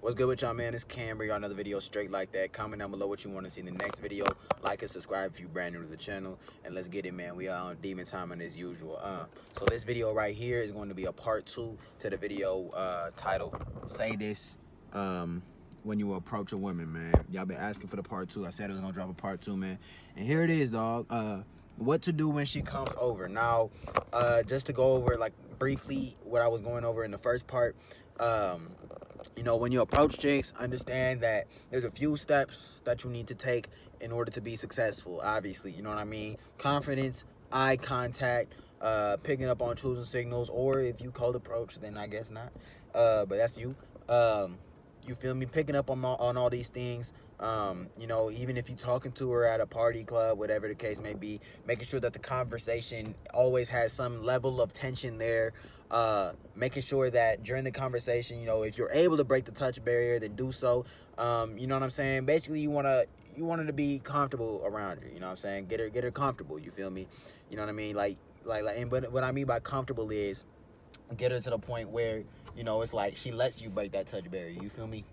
What's good with y'all, man? It's Cam. Bring y'all another video straight like that. Comment down below what you want to see in the next video. Like and subscribe if you're brand new to the channel. And let's get it, man. We are on demon timing as usual. So this video right here is going to be a part two to the video titled "Say This When You Approach a Woman," man. Y'all been asking for the part two. I said I was gonna drop a part two, man. And here it is, dog. What to do when she comes over. Now, just to go over like briefly what I was going over in the first part. You know, when you approach chicks, understand that there's a few steps that you need to take in order to be successful, obviously. You know what I mean? Confidence, eye contact, picking up on choosing signals, or if you cold approach, then I guess not. But that's you. You feel me? Picking up on all these things. You know, even if you're talking to her at a party, club, whatever the case may be, making sure that the conversation always has some level of tension there, making sure that during the conversation, you know, if you're able to break the touch barrier, then do so. You know what I'm saying? Basically, you want her to be comfortable around you. You know what I'm saying? Get her comfortable. You feel me? You know what I mean? And but what I mean by comfortable is get her to the point where, you know, it's like she lets you break that touch barrier. You feel me?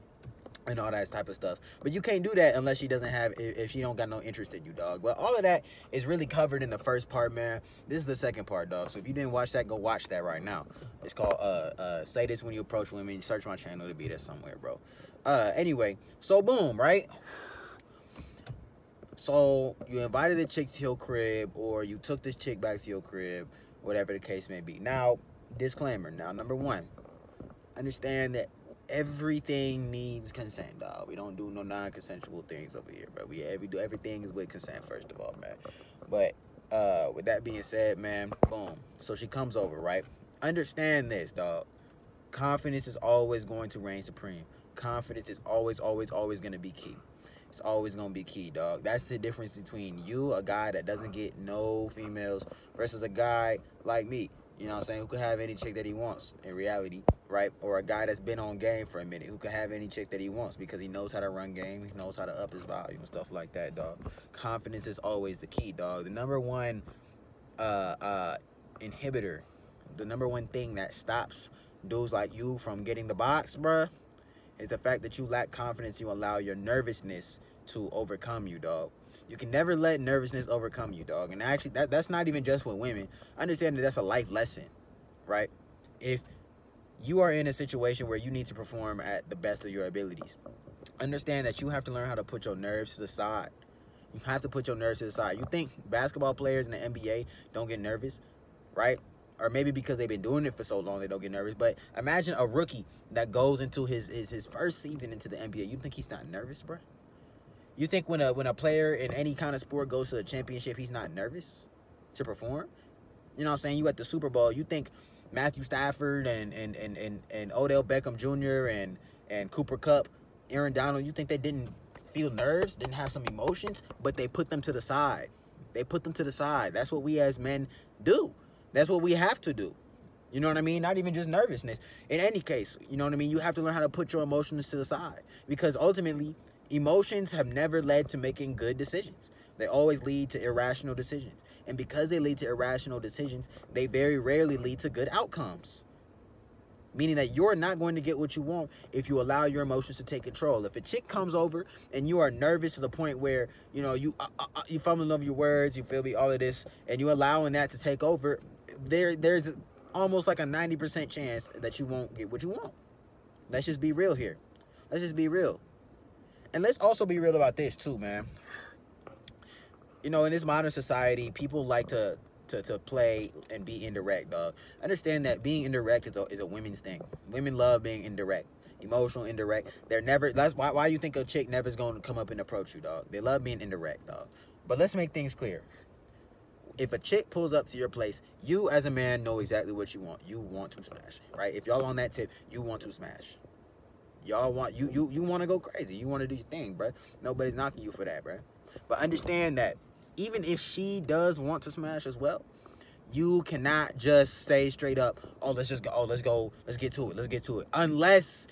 And all that type of stuff. But you can't do that unless she doesn't have, if she don't got no interest in you, dog. But all of that is really covered in the first part, man. This is the second part, dog. So if you didn't watch that, go watch that right now. It's called Say This When You Approach Women. Search my channel to be there somewhere, bro. Anyway, so boom, right? So you invited the chick to your crib, or you took this chick back to your crib, whatever the case may be. Now, disclaimer. Now, number one, understand that everything needs consent, dog. We don't do no non-consensual things over here, bro. We do everything is with consent, first of all, man. But with that being said, man, boom. So she comes over, right? Understand this, dog. Confidence is always going to reign supreme. Confidence is always going to be key. It's always going to be key, dog. That's the difference between you, a guy that doesn't get no females, versus a guy like me. You know what I'm saying? Who can have any chick that he wants in reality, right? Or a guy that's been on game for a minute who can have any chick that he wants because he knows how to run game. He knows how to up his volume and stuff like that, dog. Confidence is always the key, dog. The number one inhibitor, the number one thing that stops dudes like you from getting the box, bruh, is the fact that you lack confidence. You allow your nervousness to overcome you, dog. You can never let nervousness overcome you, dog. And actually, that's not even just with women. Understand that that's a life lesson, right? If you are in a situation where you need to perform at the best of your abilities, understand that you have to learn how to put your nerves to the side. You have to put your nerves to the side. You think basketball players in the NBA don't get nervous, right? Or maybe because they've been doing it for so long, they don't get nervous. But imagine a rookie that goes into his first season into the NBA. You think he's not nervous, bruh? You think when a player in any kind of sport goes to a championship, he's not nervous to perform? You know what I'm saying? You at the Super Bowl, you think Matthew Stafford and Odell Beckham Jr. and Cooper Kupp, Aaron Donald, you think they didn't feel nerves, didn't have some emotions, but they put them to the side. They put them to the side. That's what we as men do. That's what we have to do. You know what I mean? Not even just nervousness. In any case, you know what I mean? You have to learn how to put your emotions to the side, because ultimately, emotions have never led to making good decisions. They always lead to irrational decisions. And because they lead to irrational decisions, they very rarely lead to good outcomes. Meaning that you're not going to get what you want if you allow your emotions to take control. If a chick comes over and you are nervous to the point where, you know, you fumbling over your words, you feel me, all of this, and you allowing that to take over, there's almost like a 90% chance that you won't get what you want. Let's just be real here. Let's just be real. And let's also be real about this too, man. You know, in this modern society, people like to play and be indirect, dog. Understand that being indirect is a women's thing. Women love being indirect, emotional indirect. They're never. That's why you think a chick never's gonna come up and approach you, dog. They love being indirect, dog. But let's make things clear. If a chick pulls up to your place, you as a man know exactly what you want. You want to smash, right? If y'all on that tip, you want to smash. Y'all want, you want to go crazy. You want to do your thing, bruh. Nobody's knocking you for that, bruh. But understand that even if she does want to smash as well, you cannot just stay straight up, oh, let's just go, oh, let's go, let's get to it, let's get to it. Unless,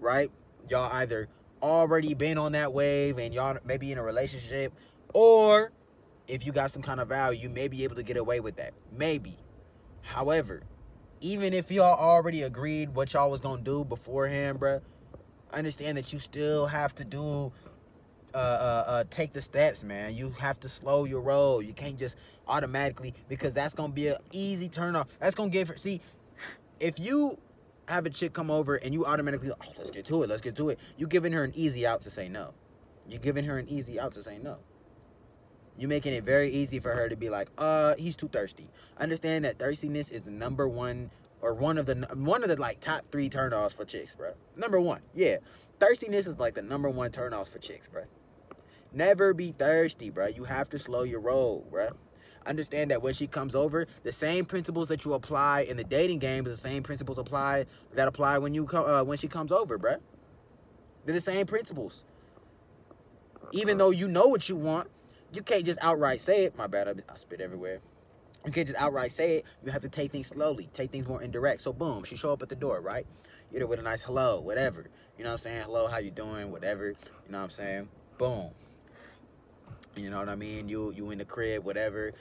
right, y'all either already been on that wave and y'all maybe in a relationship, or if you got some kind of value, you may be able to get away with that. Maybe. However, even if y'all already agreed what y'all was gonna do beforehand, bruh, understand that you still have to do take the steps, man. You have to slow your roll. You can't just automatically, because that's gonna be an easy turn off. That's gonna give her, see, if you have a chick come over and you automatically, oh, let's get to it, let's get to it, you're giving her an easy out to say no. You're giving her an easy out to say no. You're making it very easy for her to be like, he's too thirsty. Understand that thirstiness is the number one, or one of the like top 3 turnoffs for chicks, bro. Number 1, yeah. Thirstiness is like the number 1 turnoff for chicks, bro. Never be thirsty, bro. You have to slow your roll, bro. Understand that when she comes over, the same principles that you apply in the dating game is the same principles that apply when you come when she comes over, bro. They're the same principles. Even though you know what you want, you can't just outright say it. My bad, I spit everywhere. You can't just outright say it. You have to take things slowly, take things more indirect. So boom, she show up at the door, right? You know, with a nice hello, whatever. You know what I'm saying? Hello, how you doing? Whatever. You know what I'm saying? Boom. You know what I mean? You in the crib, whatever.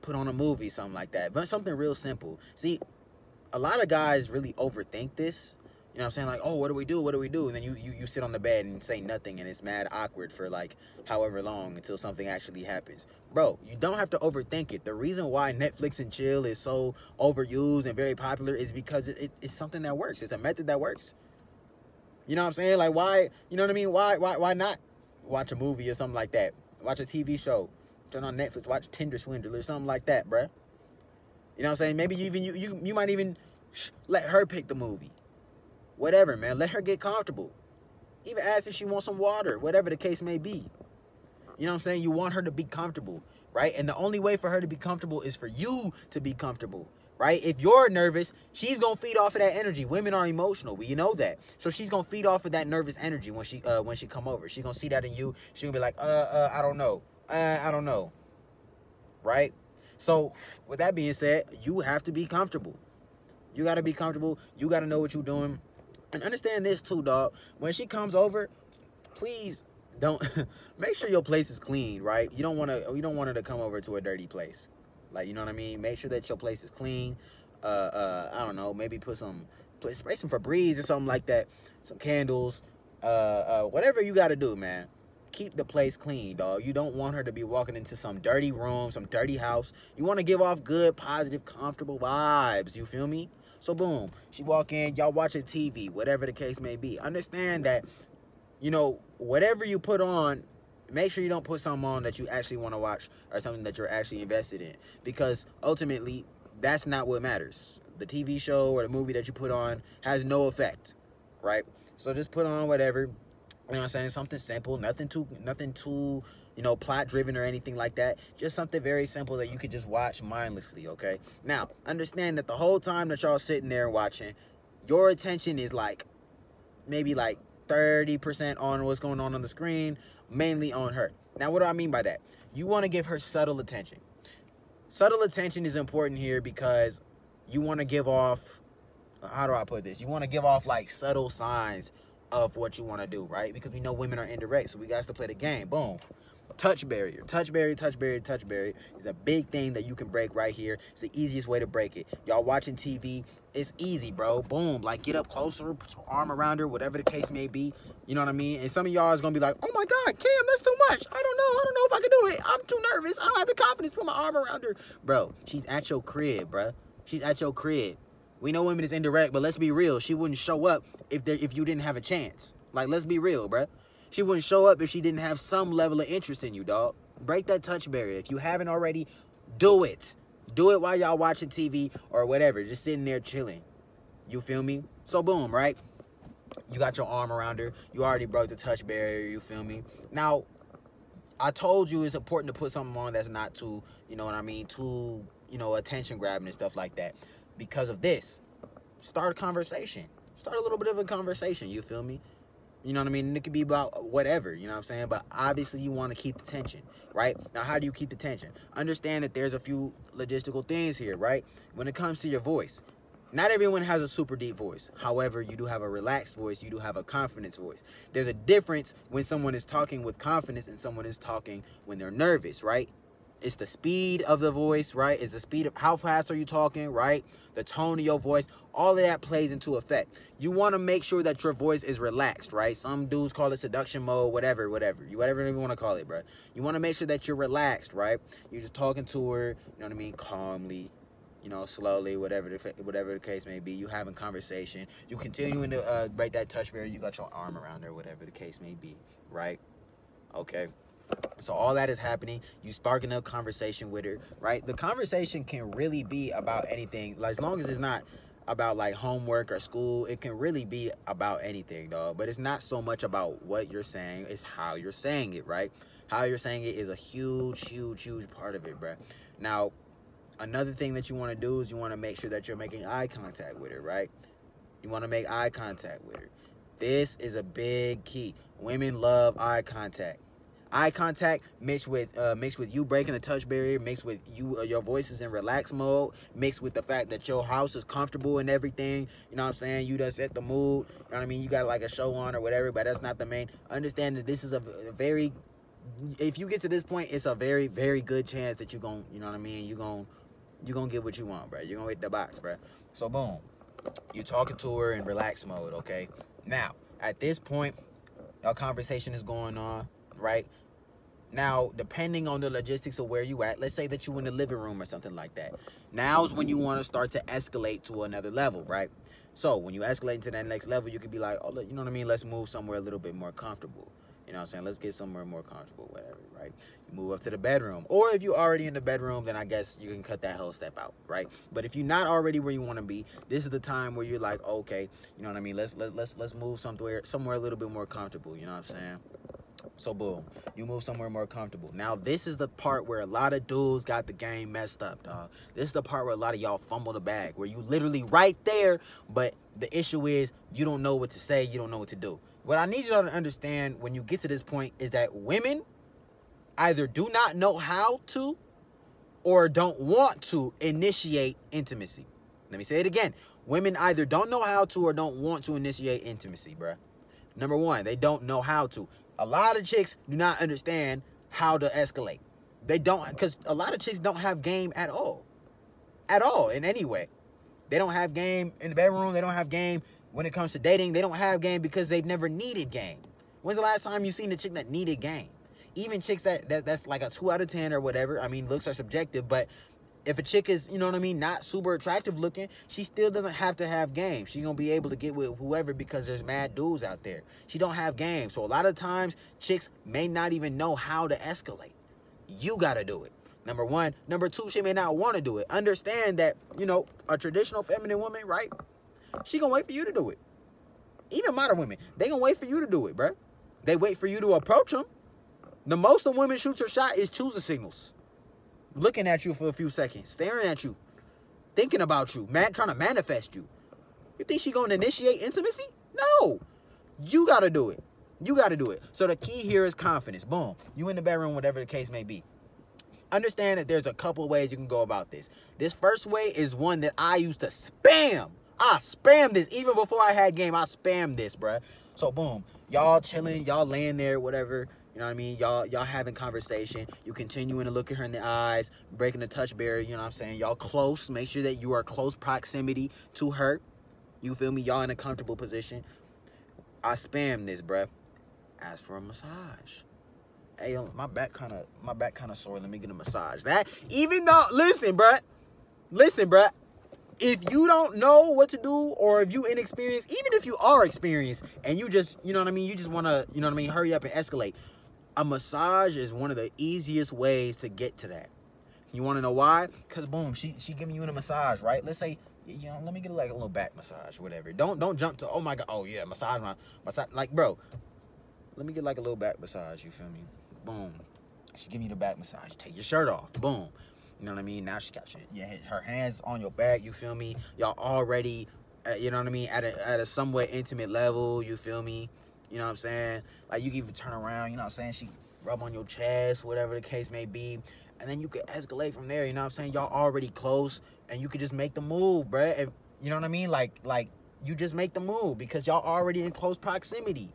Put on a movie, something like that. But something real simple. See, a lot of guys really overthink this. You know what I'm saying? Like, oh, what do we do? What do we do? And then you sit on the bed and say nothing, and it's mad awkward for, like, however long until something actually happens. Bro, you don't have to overthink it. The reason why Netflix and chill is so overused and very popular is because it's something that works. It's a method that works. You know what I'm saying? Like, why, you know what I mean? Why not watch a movie or something like that? Watch a TV show. Turn on Netflix. Watch Tinder Swindler or something like that, bruh. You know what I'm saying? Maybe even you might even let her pick the movie. Whatever, man. Let her get comfortable. Even ask if she wants some water, whatever the case may be. You know what I'm saying? You want her to be comfortable, right? And the only way for her to be comfortable is for you to be comfortable, right? If you're nervous, she's going to feed off of that energy. Women are emotional. We know that. So she's going to feed off of that nervous energy when she come over. She's going to see that in you. She's going to be like, I don't know. I don't know. Right? So with that being said, you have to be comfortable. You got to be comfortable. You got to know what you're doing. And understand this too, dog. When she comes over, please don't make sure your place is clean, right? You don't want her to come over to a dirty place. Like, you know what I mean? Make sure that your place is clean. I don't know, maybe spray some Febreze or something like that. Some candles. Whatever you gotta do, man. Keep the place clean, dog. You don't want her to be walking into some dirty room, some dirty house. You wanna give off good, positive, comfortable vibes, you feel me? So boom, she walk in, y'all watching TV, whatever the case may be. Understand that, you know, whatever you put on, make sure you don't put something on that you actually want to watch or something that you're actually invested in. Because ultimately, that's not what matters. The TV show or the movie that you put on has no effect, right? So just put on whatever, you know what I'm saying? Something simple, nothing too, you know, plot-driven or anything like that. Just something very simple that you could just watch mindlessly, okay? Now, understand that the whole time that y'all sitting there watching, your attention is like maybe like 30% on what's going on the screen, mainly on her. Now, what do I mean by that? You want to give her subtle attention. Subtle attention is important here because you want to give off, how do I put this? You want to give off like subtle signs of what you want to do, right? Because we know women are indirect, so we got to play the game. Boom. Touch barrier. Touch barrier, touch barrier, touch barrier is a big thing that you can break right here. It's the easiest way to break it. Y'all watching TV, it's easy, bro. Boom. Like, get up closer, put your arm around her, whatever the case may be. You know what I mean? And some of y'all is going to be like, oh, my God, Cam, that's too much. I don't know if I can do it. I'm too nervous. I don't have the confidence. Put my arm around her. Bro, she's at your crib, bro. She's at your crib. We know women is indirect, but let's be real. She wouldn't show up if you didn't have a chance. Like, let's be real, bro. She wouldn't show up if she didn't have some level of interest in you, dog. Break that touch barrier. If you haven't already, do it. Do it while y'all watching TV or whatever. Just sitting there chilling. You feel me? So, boom, right? You got your arm around her. You already broke the touch barrier. You feel me? Now, I told you it's important to put something on that's not too, you know what I mean, too, you know, attention grabbing and stuff like that. Because of this, start a conversation. Start a little bit of a conversation. You feel me? You know what I mean? And it could be about whatever, you know what I'm saying? But obviously you want to keep the tension, right? Now, how do you keep the tension? Understand that there's a few logistical things here, right? When it comes to your voice, not everyone has a super deep voice. However, you do have a relaxed voice. You do have a confidence voice. There's a difference when someone is talking with confidence and someone is talking when they're nervous, right? It's the speed of the voice, right? It's the speed of how fast are you talking, right? The tone of your voice, all of that plays into effect. You want to make sure that your voice is relaxed, right? Some dudes call it seduction mode, whatever. Whatever you want to call it, bro. You want to make sure that you're relaxed, right? You're just talking to her, you know what I mean, calmly, you know, slowly, whatever the case may be. You having conversation. You continuing to break that touch barrier. You got your arm around her, whatever the case may be, right? Okay. So all that is happening. You sparking up conversation with her, right? The conversation can really be about anything, like, as long as it's not about like homework or school. It can really be about anything, dog. But it's not so much about what you're saying, it's how you're saying it, right? How you're saying it is a huge part of it, bruh. Now, another thing that you want to do is you want to make sure that you're making eye contact with her, right? You want to make eye contact with her. This is a big key. Women love eye contact. Eye contact mixed with you breaking the touch barrier, mixed with you your voice is in relaxed mode, mixed with the fact that your house is comfortable and everything. You know what I'm saying? You done set the mood. You know what I mean? You got like a show on or whatever, but that's not the main. Understand that this is a very, if you get to this point, it's a very good chance that you're gonna, you know what I mean? You're gonna get what you want, bro. You're gonna hit the box, bro. So boom, you talking to her in relaxed mode, okay? Now at this point, your conversation is going on. Right now, depending on the logistics of where you at, let's say that you in the living room or something like that, now's when you want to start to escalate to another level, right? So when you escalate to that next level, you could be like, oh, you know what I mean, let's move somewhere a little bit more comfortable. You know what I'm saying? Let's get somewhere more comfortable, whatever, right? You move up to the bedroom. Or if you're already in the bedroom, then I guess you can cut that whole step out, right? But if you're not already where you want to be, this is the time where you're like, okay, you know what I mean, let's move somewhere a little bit more comfortable, you know what I'm saying? So boom, you move somewhere more comfortable. Now this is the part where a lot of dudes got the game messed up, dog. This is the part where a lot of y'all fumble the bag, where you literally right there, but the issue is you don't know what to say, you don't know what to do. What I need y'all to understand when you get to this point is that women either do not know how to or don't want to initiate intimacy. Let me say it again. Women either don't know how to or don't want to initiate intimacy, bruh. Number one, they don't know how to. A lot of chicks do not understand how to escalate. They don't, because a lot of chicks don't have game at all. At all, in any way. They don't have game in the bedroom. They don't have game when it comes to dating. They don't have game because they've never needed game. When's the last time you've seen a chick that needed game? Even chicks that's like a 2 out of 10 or whatever. I mean, looks are subjective, but if a chick is, you know what I mean, not super attractive looking, she still doesn't have to have game. She gonna be able to get with whoever because there's mad dudes out there. She don't have game. So a lot of times, chicks may not even know how to escalate. You gotta do it. Number one. Number two, she may not want to do it. Understand that, you know, a traditional feminine woman, right? She gonna wait for you to do it. Even modern women, they gonna wait for you to do it, bruh. They wait for you to approach them. The most a woman shoots her shot is choosing signals. Looking at you for a few seconds, staring at you, thinking about you, trying to manifest you. You think she gonna initiate intimacy? No. You gotta do it. You gotta do it. So the key here is confidence. Boom. You in the bedroom, whatever the case may be. Understand that there's a couple ways you can go about this. This first way is one that I used to spam. I spammed this even before I had game. I spammed this, bruh. So boom, y'all chilling, y'all laying there, whatever. You know what I mean? Y'all having conversation. You continuing to look at her in the eyes, breaking the touch barrier. You know what I'm saying? Y'all close. Make sure that you are close proximity to her. You feel me? Y'all in a comfortable position. I spam this, bruh. Ask for a massage. Hey, yo, my back kind of sore. Let me get a massage. That, even though, listen, bruh. If you don't know what to do, or if you inexperienced, even if you are experienced, and you just, you know what I mean, you just want to, you know what I mean, hurry up and escalate. A massage is one of the easiest ways to get to that. You want to know why? Because boom, she giving you a massage, right? Let's say, you know, let me get like a little back massage, whatever. Don't jump to, oh my god, oh yeah, massage, like, bro, let me get like a little back massage, you feel me? Boom, she giving you the back massage. Take your shirt off, boom. You know what I mean? Now she got her hands on your back, you feel me? Y'all already, you know what I mean, at a somewhat intimate level, you feel me? You know what I'm saying? Like, you can even turn around, you know what I'm saying? She rub on your chest, whatever the case may be. And then you could escalate from there, you know what I'm saying? Y'all already close, and you could just make the move, bruh. And, you know what I mean? Like you just make the move because y'all already in close proximity.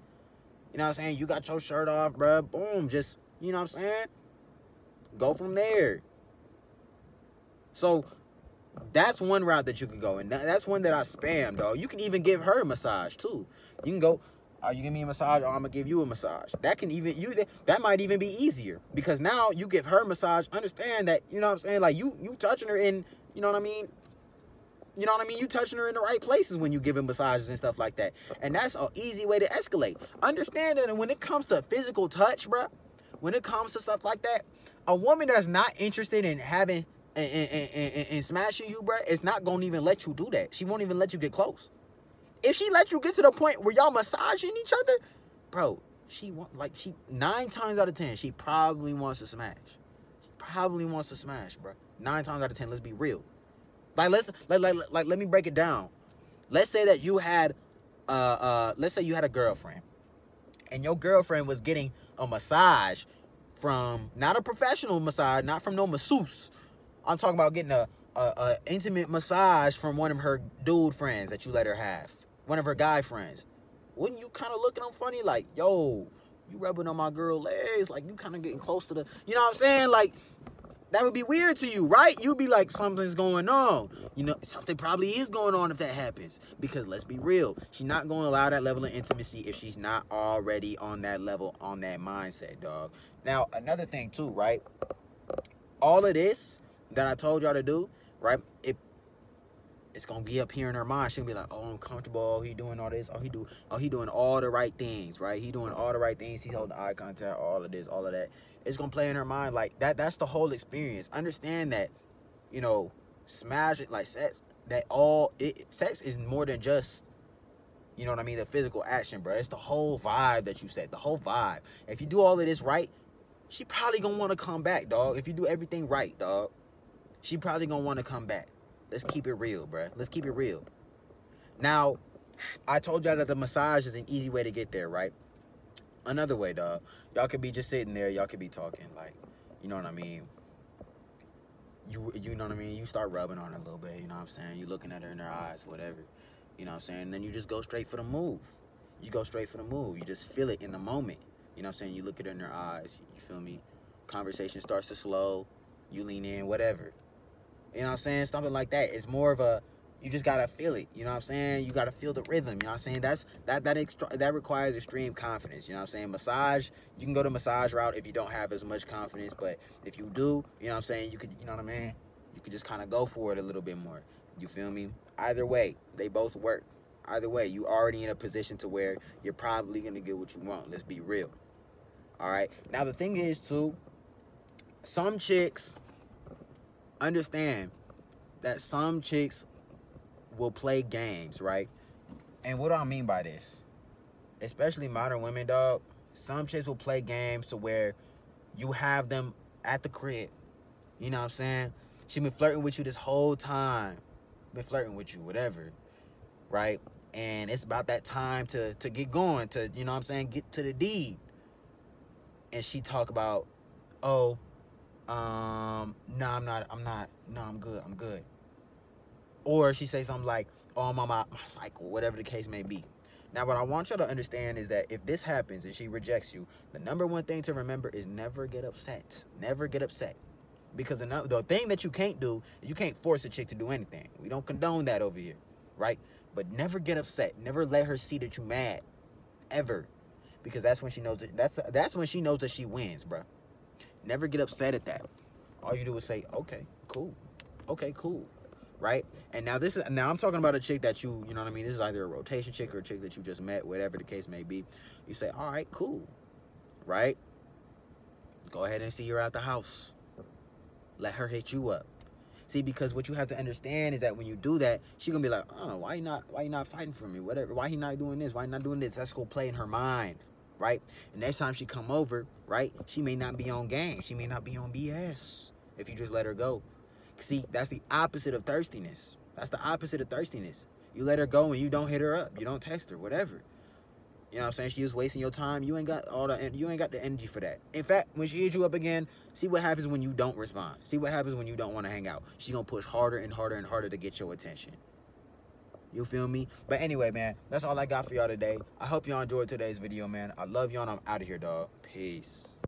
You know what I'm saying? You got your shirt off, bruh. Boom, just, you know what I'm saying? Go from there. So that's one route that you can go, and that's one that I spam, dog. You can even give her a massage too. You can go, are you give me a massage, or I'm gonna give you a massage. That can even that might even be easier, because now you give her a massage. Understand that, you know what I'm saying? Like you touching her in, you know what I mean? You know what I mean? You touching her in the right places when you giving massages and stuff like that. And that's an easy way to escalate. Understand that when it comes to physical touch, bruh, when it comes to stuff like that, a woman that's not interested in having and smashing you, bruh, is not gonna even let you do that. She won't even let you get close. If she let you get to the point where y'all massaging each other, bro, she want, like, she 9 times out of 10, she probably wants to smash. She probably wants to smash, bro. 9 times out of 10, let's be real. Like, let me break it down. Let's say that you had, let's say you had a girlfriend, and your girlfriend was getting a massage from, not a professional massage, not from no masseuse. I'm talking about getting a intimate massage from one of her dude friends that you let her have. One of her guy friends. Wouldn't you kind of look at them funny? Like, yo, you rubbing on my girl legs. Like, you kind of getting close to the, you know what I'm saying? Like, that would be weird to you, right? You'd be like, something's going on. You know, something probably is going on if that happens. Because let's be real, she's not going to allow that level of intimacy if she's not already on that level, on that mindset, dog. Now, another thing too, right? All of this that I told y'all to do, right? It's gonna be up here in her mind. She'll be like, oh, I'm comfortable. He doing all this. Oh, he doing all the right things, right? He doing all the right things. He's holding eye contact, all of this, all of that. It's gonna play in her mind like that. That's the whole experience. Understand that, you know, smash it like sex. That all it sex is more than just, you know what I mean, the physical action, bro. It's the whole vibe that you set. The whole vibe. If you do all of this right, she probably gonna want to come back, dog. If you do everything right, dog, she probably gonna want to come back. Let's keep it real, bruh. Let's keep it real. Now, I told y'all that the massage is an easy way to get there, right? Another way, dog. Y'all could be just sitting there. Y'all could be talking, like, you know what I mean? You know what I mean? You start rubbing on her a little bit, you know what I'm saying? You looking at her in her eyes, whatever. You know what I'm saying? And then you just go straight for the move. You go straight for the move. You just feel it in the moment. You know what I'm saying? You look at her in her eyes. You feel me? Conversation starts to slow. You lean in, whatever. You know what I'm saying? Something like that. It's more of a, you just gotta feel it. You know what I'm saying? You gotta feel the rhythm. You know what I'm saying? That's that requires extreme confidence. You know what I'm saying? Massage, you can go the massage route if you don't have as much confidence, but if you do, you know what I'm saying, you could, you know what I mean? You could just kind of go for it a little bit more. You feel me? Either way, they both work. Either way, you already in a position to where you're probably gonna get what you want. Let's be real. All right. Now the thing is too, some chicks. Understand that some chicks will play games, right? And what do I mean by this? Especially modern women, dog. Some chicks will play games to where you have them at the crib. You know what I'm saying? She been flirting with you this whole time. Been flirting with you, whatever, right? And it's about that time to get going, to, you know what I'm saying, get to the deed. And she talk about, oh, no, I'm not, no, I'm good. Or she say something like, oh, I'm on my cycle, whatever the case may be. Now, what I want y'all to understand is that if this happens and she rejects you, the number one thing to remember is never get upset. Never get upset. Because the thing that you can't do, you can't force a chick to do anything. We don't condone that over here, right? But never get upset. Never let her see that you mad, ever. Because that's when she knows that, that's when she knows that she wins, bro. Never get upset at that. All you do is say, okay, cool. Okay, cool. Right? And now this is, now I'm talking about a chick that you know what I mean? This is either a rotation chick or a chick that you just met, whatever the case may be. You say, all right, cool. Right? Go ahead and see her out the house. Let her hit you up. See, because what you have to understand is that when you do that, she's gonna be like, oh, why you not fighting for me? Whatever, why he not doing this? Why he not doing this? That's gonna play in her mind. Right? And next time she come over, right, she may not be on game. She may not be on BS if you just let her go. See, that's the opposite of thirstiness. That's the opposite of thirstiness. You let her go and you don't hit her up. You don't text her, whatever. You know what I'm saying? She was wasting your time. You ain't got the energy for that. In fact, when she hits you up again, see what happens when you don't respond. See what happens when you don't want to hang out. She gonna push harder and harder and harder to get your attention. You feel me? But anyway, man, that's all I got for y'all today. I hope y'all enjoyed today's video, man. I love y'all, and I'm out of here, dog. Peace.